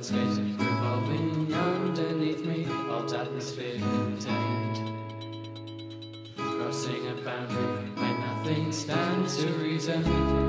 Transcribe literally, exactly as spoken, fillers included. landscapes revolving underneath me, old atmosphere contained, crossing a boundary where nothing stands to reason.